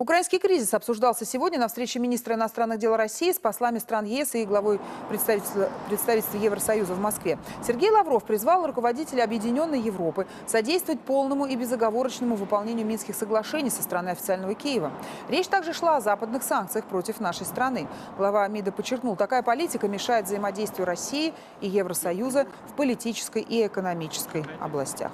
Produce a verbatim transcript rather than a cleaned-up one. Украинский кризис обсуждался сегодня на встрече министра иностранных дел России с послами стран ЕС и главой представительства, представительства Евросоюза в Москве. Сергей Лавров призвал руководителей Объединенной Европы содействовать полному и безоговорочному выполнению Минских соглашений со стороны официального Киева. Речь также шла о западных санкциях против нашей страны. Глава МИДа подчеркнул, такая политика мешает взаимодействию России и Евросоюза в политической и экономической областях.